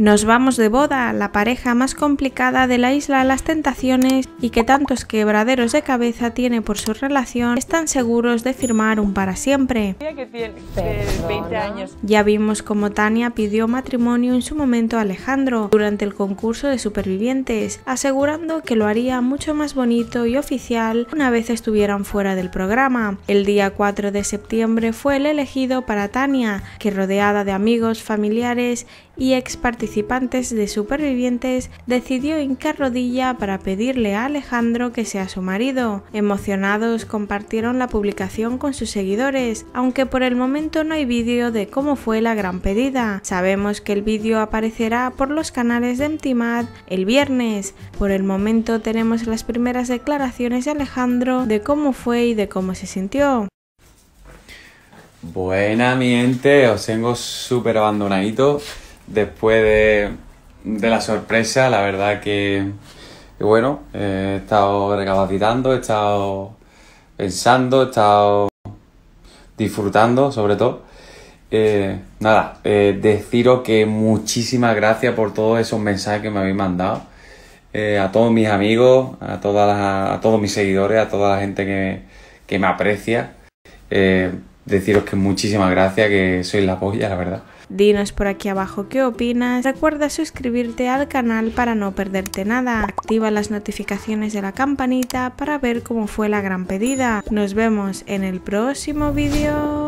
Nos vamos de boda, la pareja más complicada de la isla de las tentaciones y que tantos quebraderos de cabeza tiene por su relación, están seguros de firmar un para siempre. Que tiene 20 años. Ya vimos cómo Tania pidió matrimonio en su momento a Alejandro durante el concurso de Supervivientes, asegurando que lo haría mucho más bonito y oficial una vez estuvieran fuera del programa. El día 4 de septiembre fue el elegido para Tania, que rodeada de amigos, familiares y ex participantes de Supervivientes, decidió hincar rodilla para pedirle a Alejandro que sea su marido. Emocionados compartieron la publicación con sus seguidores, aunque por el momento no hay vídeo de cómo fue la gran pedida. Sabemos que el vídeo aparecerá por los canales de Mtmad el viernes. Por el momento tenemos las primeras declaraciones de Alejandro de cómo fue y de cómo se sintió. Buena mi gente, os tengo súper abandonadito. Después de la sorpresa, la verdad que bueno, he estado recapacitando, he estado pensando, he estado disfrutando sobre todo. Deciros que muchísimas gracias por todos esos mensajes que me habéis mandado. A todos mis amigos, a todos mis seguidores, a toda la gente que me aprecia. Deciros que muchísimas gracias, que sois la polla, la verdad. Dinos por aquí abajo qué opinas, recuerda suscribirte al canal para no perderte nada, activa las notificaciones de la campanita para ver cómo fue la gran pedida. Nos vemos en el próximo vídeo.